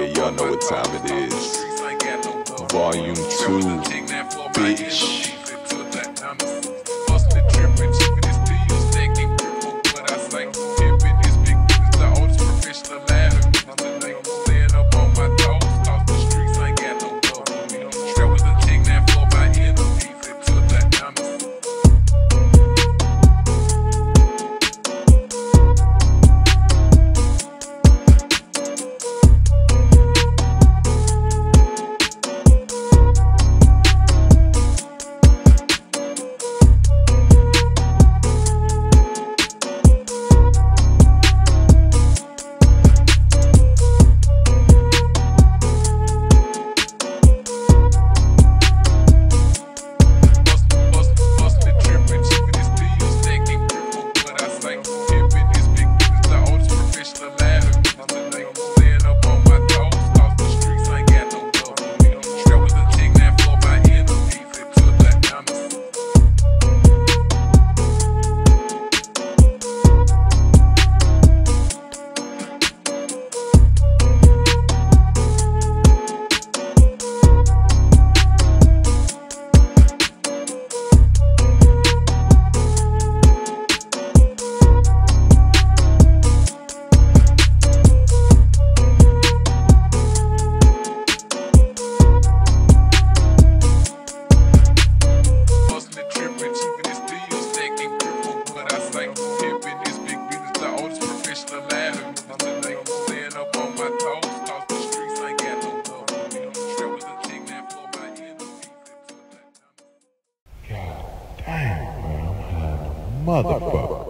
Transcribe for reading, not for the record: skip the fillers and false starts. Yeah, y'all know what time it is. Volume 2, bitch. Motherfucker.